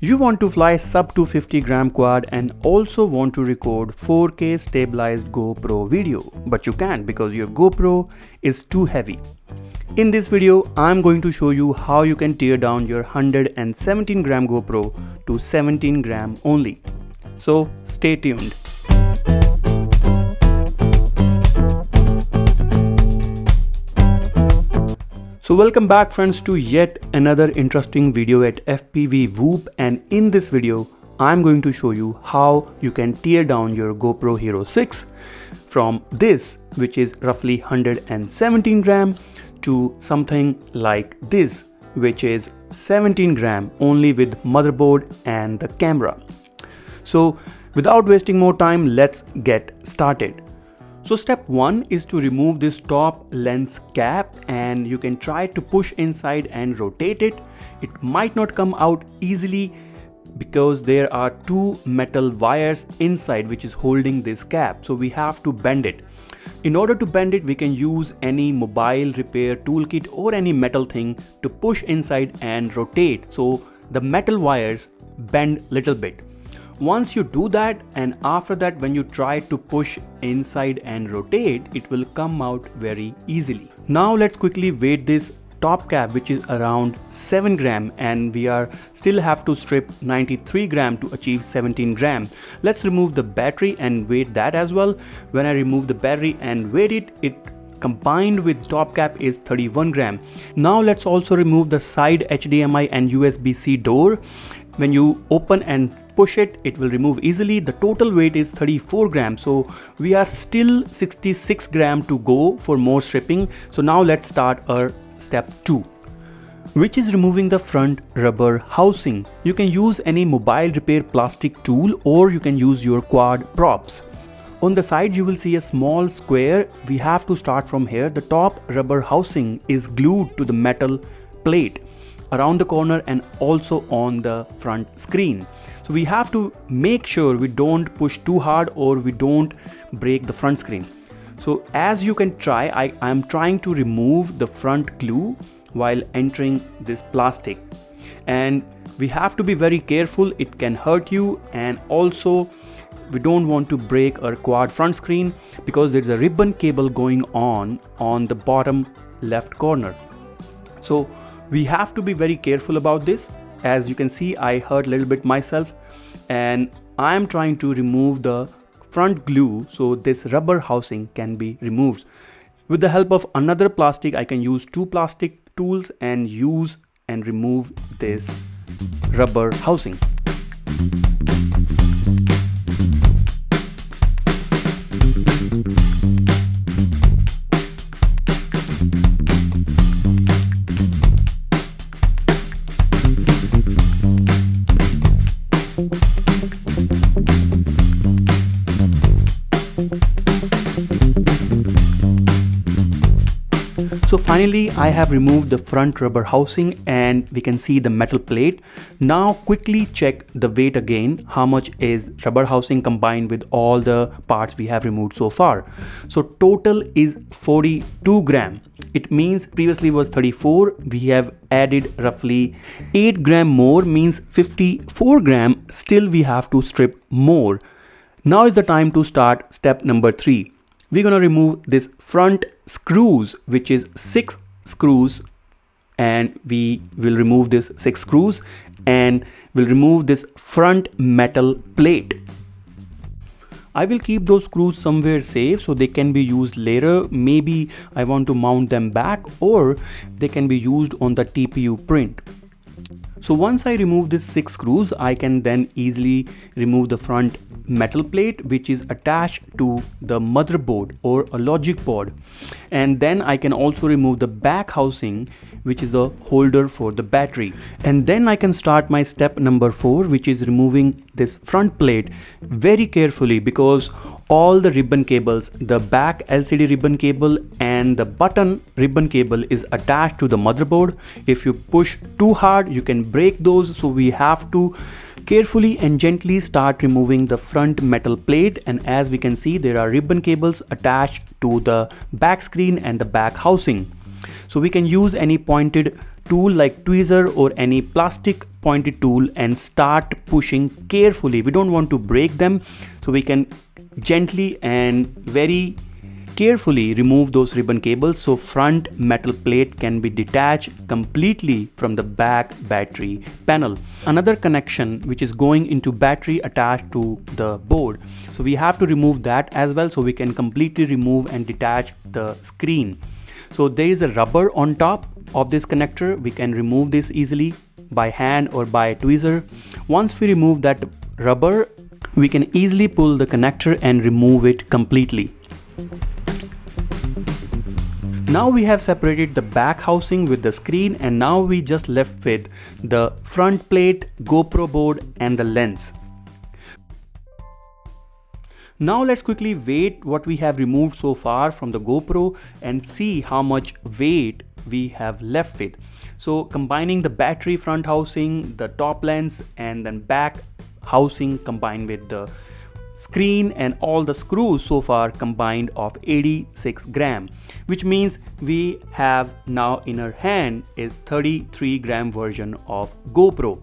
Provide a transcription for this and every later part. You want to fly sub 250 gram quad and also want to record 4K stabilized GoPro video, but you can't because your GoPro is too heavy. In this video, I'm going to show you how you can tear down your 117 gram GoPro to 17 gram only. So stay tuned. So welcome back friends to yet another interesting video at FPV Whoop, and in this video I'm going to show you how you can tear down your GoPro Hero 6 from this, which is roughly 117 gram, to something like this, which is 17 gram only, with motherboard and the camera. So without wasting more time, let's get started. So step 1 is to remove this top lens cap, and you can try to push inside and rotate it. It might not come out easily because there are two metal wires inside which is holding this cap, so we have to bend it. In order to bend it, we can use any mobile repair toolkit or any metal thing to push inside and rotate, so the metal wires bend a little bit. Once you do that, and after that when you try to push inside and rotate, it will come out very easily. Now let's quickly weight this top cap, which is around 7 gram, and we are still have to strip 93 gram to achieve 17 gram. Let's remove the battery and weight that as well. When I remove the battery and weight it, combined with top cap is 31 gram. Now let's also remove the side HDMI and USB-C door. When you open and push it, it will remove easily. The total weight is 34 grams, so we are still 66 gram to go for more stripping. So now let's start our step 2, which is removing the front rubber housing. You can use any mobile repair plastic tool, or you can use your quad props. On the side you will see a small square. We have to start from here. The top rubber housing is glued to the metal plate around the corner and also on the front screen. So we have to make sure we don't push too hard or we don't break the front screen. So as you can try, I'm trying to remove the front glue while entering this plastic, and we have to be very careful. It can hurt you, and also we don't want to break our quad front screen because there's a ribbon cable going on the bottom left corner. So we have to be very careful about this. As you can see, I hurt a little bit myself, and I am trying to remove the front glue so this rubber housing can be removed. With the help of another plastic, I can use two plastic tools and use and remove this rubber housing. So finally I have removed the front rubber housing, and we can see the metal plate. Now quickly check the weight again, how much is rubber housing combined with all the parts we have removed so far. So total is 42 gram. It means previously was 34, we have added roughly 8 gram more, means 54 gram. Still we have to strip more. Now is the time to start step number 3. We're gonna remove this front screws, which is 6 screws, and we will remove this 6 screws, and we'll remove this front metal plate. I will keep those screws somewhere safe so they can be used later. Maybe I want to mount them back, or they can be used on the TPU print. So once I remove these 6 screws, I can then easily remove the front metal plate, which is attached to the motherboard or a logic board. And then I can also remove the back housing, which is the holder for the battery. And then I can start my step number 4, which is removing this front plate very carefully, because all the ribbon cables, the back LCD ribbon cable and the button ribbon cable is attached to the motherboard. If you push too hard, you can break those, so we have to carefully and gently start removing the front metal plate. And as we can see, there are ribbon cables attached to the back screen and the back housing. So we can use any pointed tool like tweezer or any plastic pointed tool and start pushing carefully. We don't want to break them, so we can gently and very carefully remove those ribbon cables so front metal plate can be detached completely from the back battery panel. Another connection which is going into battery attached to the board, so we have to remove that as well, so we can completely remove and detach the screen. So there is a rubber on top of this connector. We can remove this easily by hand or by tweezer. Once we remove that rubber, we can easily pull the connector and remove it completely. Now we have separated the back housing with the screen, and now we just left with the front plate, GoPro board and the lens. Now let's quickly weight what we have removed so far from the GoPro and see how much weight we have left with. So combining the battery front housing, the top lens and then back housing combined with the screen and all the screws so far combined of 86 grams, which means we have now in our hand is 33 gram version of GoPro.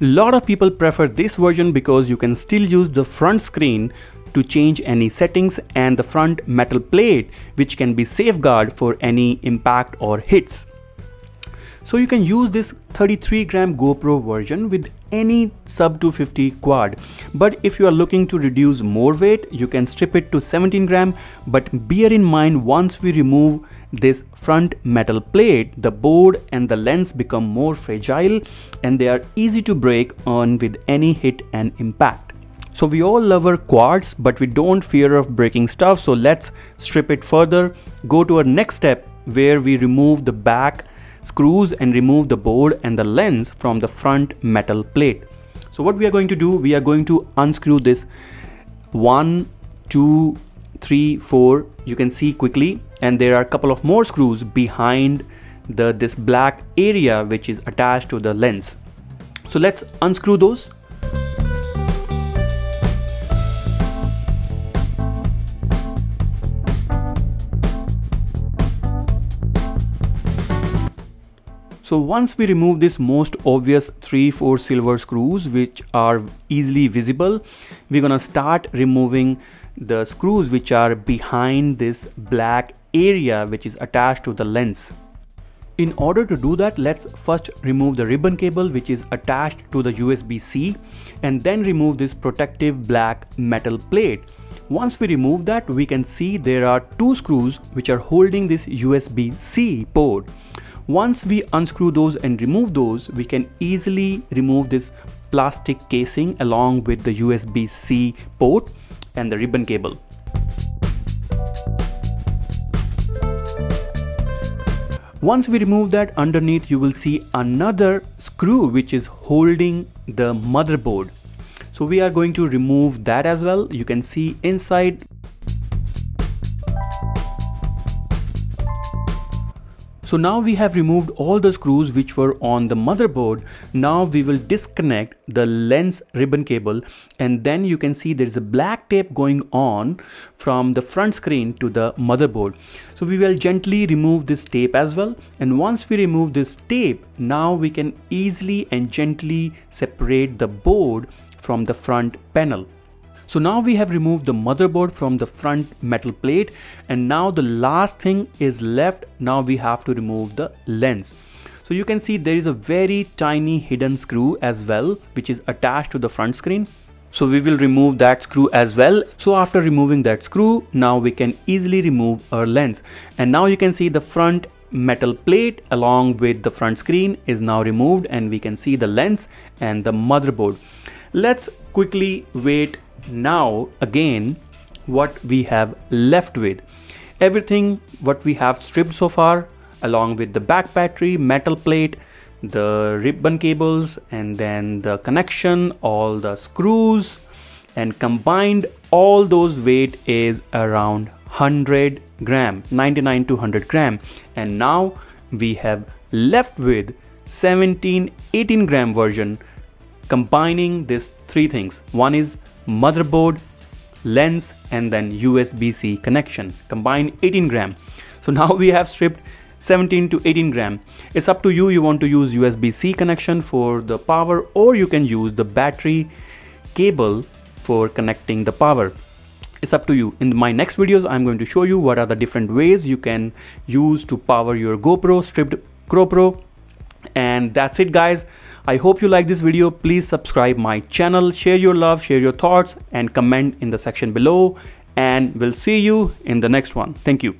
A lot of people prefer this version because you can still use the front screen to change any settings and the front metal plate, which can be safeguard for any impact or hits. So you can use this 33 gram GoPro version with any sub 250 quad. But if you are looking to reduce more weight, you can strip it to 17 gram. But bear in mind, once we remove this front metal plate, the board and the lens become more fragile and they are easy to break on with any hit and impact. So we all love our quads, but we don't fear of breaking stuff. So let's strip it further, go to our next step where we remove the back screws and remove the board and the lens from the front metal plate. So what we are going to do, we are going to unscrew this 1, 2, 3, 4, you can see quickly, and there are a couple of more screws behind this black area which is attached to the lens. So let's unscrew those. So once we remove this most obvious 3-4 silver screws which are easily visible, we're gonna start removing the screws which are behind this black area which is attached to the lens. In order to do that, let's first remove the ribbon cable which is attached to the USB-C and then remove this protective black metal plate. Once we remove that, we can see there are two screws which are holding this USB-C port. Once we unscrew those and remove those, we can easily remove this plastic casing along with the USB-C port and the ribbon cable. Once we remove that, underneath you will see another screw which is holding the motherboard. So we are going to remove that as well. You can see inside. So now we have removed all the screws which were on the motherboard. Now we will disconnect the lens ribbon cable, and then you can see there is a black tape going on from the front screen to the motherboard. So we will gently remove this tape as well, and once we remove this tape, now we can easily and gently separate the board from the front panel. So now we have removed the motherboard from the front metal plate, and now the last thing is left. Now we have to remove the lens. So you can see there is a very tiny hidden screw as well which is attached to the front screen. So we will remove that screw as well. So after removing that screw, now we can easily remove our lens. And now you can see the front metal plate along with the front screen is now removed, and we can see the lens and the motherboard. Let's quickly wait now again what we have left with. Everything what we have stripped so far along with the back battery, metal plate, the ribbon cables and then the connection, all the screws, and combined all those weight is around 100 gram, 99 to 100 gram, and now we have left with 17-18 gram version combining these three things. One is motherboard, lens and then USB-C connection, combined 18 gram. So now we have stripped 17 to 18 gram. It's up to you. You want to use USB-C connection for the power, or you can use the battery cable for connecting the power. It's up to you. In my next videos, I'm going to show you what are the different ways you can use to power your GoPro, stripped GoPro. And that's it, guys. I hope you like this video. Please subscribe my channel, share your love, share your thoughts, and comment in the section below. And we'll see you in the next one. Thank you.